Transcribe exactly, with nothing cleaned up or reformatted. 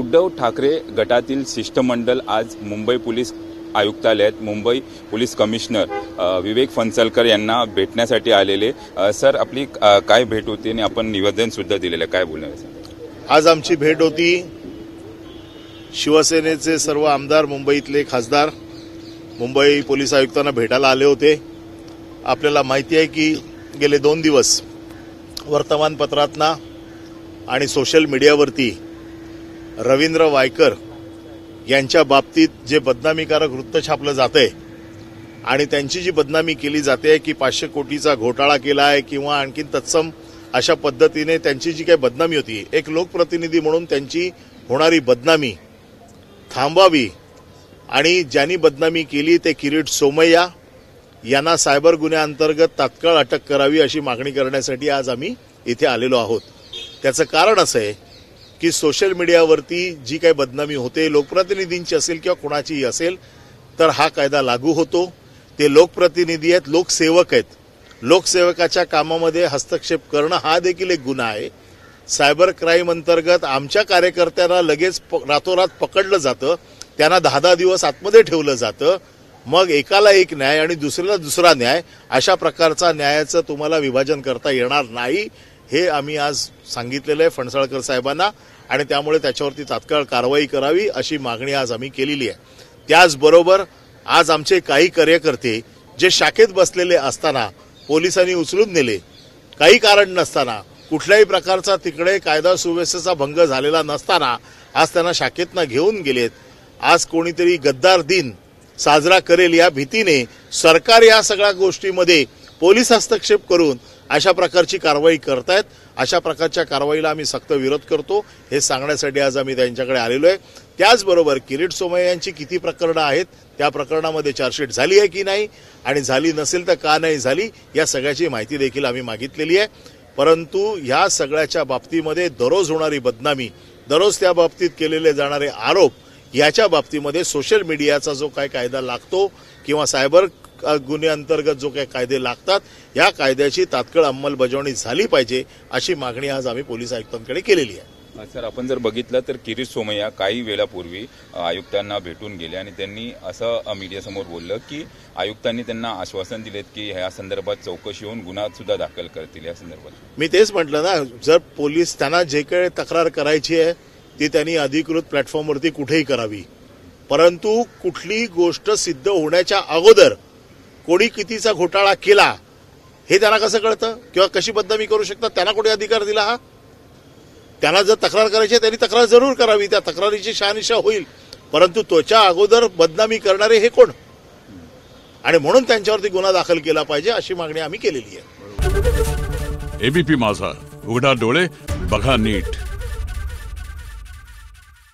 उद्धव ठाकरे गटातील शिष्टमंडळ आज मुंबई पोलीस आयुक्तालयात मुंबई पोलीस कमिशनर विवेक फणसळकर यांना भेटण्यासाठी आलेले। सर, आपली काय भेट होती आणि आपण निवेदन सुद्धा दिलेलं, काय बोलणार? आज आमची भेट होती। शिवसेनेचे सर्व आमदार, मुंबईतले खासदार मुंबई पोलीस आयुक्तांना भेटायला आले होते। आपल्याला माहिती आहे की गेले दोन दिवस वर्तमानपत्रातना आणि सोशल मीडियावरती रवींद्र वायकर यांच्या बाबतीत जे बदनामीकारक वृत्त छापलं जातंय आणि त्यांची जी बदनामी केली जाते की पाचशे कोटीचा घोटाळा केला आहे किंवा आणखीन तत्सम अशा पद्धतीने त्यांची जी काही बदनामी होती, एक लोकप्रतिनिधी म्हणून त्यांची होणारी बदनामी थांबवावी आणि ज्यांनी बदनामी केली ते किरीट सोमय्या यांना सायबर गुन्ह्यांतर्गत तात्काळ अटक करावी अशी मागणी करण्यासाठी आज आम्ही इथे आलेलो आहोत। त्याचं कारण असं आहे की सोशल मीडियावरती जी काही बदनामी होते लोकप्रतिनिधींची असेल किंवा कोणाचीही असेल तर हा कायदा लागू होतो। ते लोकप्रतिनिधी आहेत, लोकसेवक आहेत, लोकसेवकाच्या कामामध्ये हस्तक्षेप करणं हा देखील एक गुन्हा आहे। सायबर क्राईम अंतर्गत आमच्या कार्यकर्त्यांना लगेच रातोरात पकडलं जातं, त्यांना दहा दहा दिवस आतमध्ये ठेवलं जातं, मग एकाला एक न्याय आणि दुसऱ्याला दुसरा न्याय, अशा प्रकारचा न्यायाचं तुम्हाला विभाजन करता येणार नाही हे आम्ही आज सांगितलेलं आहे फणसळकर साहेबांना आणि त्यामुळे त्याच्यावरती तात्काळ कारवाई करावी अशी मागणी आज आम्ही केलेली आहे। त्याचबरोबर आज आमचे काही कार्यकर्ते जे शाखेत बसलेले असताना पोलिसांनी उचलून नेले, काही कारण नसताना, कुठल्याही प्रकारचा तिकडे कायदा सुव्यवस्थेचा भंग झालेला नसताना आज त्यांना शाखेतनं घेऊन गेलेत। आज कोणीतरी गद्दार दिन साजरा करेल या भीतीने सरकार या सगळ्या गोष्टीमध्ये पोलीस हस्तक्षेप करून अशा प्रकारची कारवाई करतायत। अशा प्रकारच्या कारवाईला आम्ही सक्त विरोध करतो हे सांगण्यासाठी आज आम्ही त्यांच्याकडे आलेलो आहे। त्याचबरोबर किरीट सोमय्या यांची किती प्रकरणं आहेत, त्या प्रकरणामध्ये चार्जशीट झाली आहे की नाही आणि झाली नसेल तर का नाही झाली, या सगळ्याची माहिती देखील आम्ही मागितलेली आहे। परंतु ह्या सगळ्याच्या बाबतीमध्ये दररोज होणारी बदनामी, दररोज त्या बाबतीत केलेले जाणारे आरोप, याच्या बाबतीमध्ये सोशल मीडियाचा जो काय कायदा लागतो किंवा सायबर गुन्ह्यांतर्गत जो काही कायदे लागतात या कायद्याची तात्काळ अंमलबजावणी झाली पाहिजे अशी मागणी आज आम्ही पोलीस आयुक्तांकडे केलेली आहे। सर, आपण जर बघितलं तर किरीट सोमय्या काही वेळापूर्वी आयुक्तांना भेटून गेले आणि त्यांनी असं मीडियासमोर बोललं की आयुक्तांनी त्यांना आश्वासन दिलेत की ह्या संदर्भात चौकशी होऊन गुन्हा सुद्धा दाखल करतील। या संदर्भात मी तेच म्हटलं ना, जर पोलीस त्यांना जे काही तक्रार करायची आहे ती त्यांनी अधिकृत प्लॅटफॉर्मवरती कुठेही करावी, परंतु कुठली गोष्ट सिद्ध होण्याच्या अगोदर कोणी कितीचा घोटाळा केला हे त्यांना कसं कळतं किंवा कशी बदनामी करू शकतात? त्यांना कोणी अधिकार दिला? हा, त्यांना जर तक्रार करायची त्यांनी तक्रार जरूर करावी, त्या तक्रारीची शहानिशा होईल, परंतु त्याच्या अगोदर बदनामी करणारे हे कोण? आणि म्हणून त्यांच्यावरती गुन्हा दाखल केला पाहिजे अशी मागणी आम्ही केलेली आहे। एबीपी माझा, उघडा डोळे बघा नीट।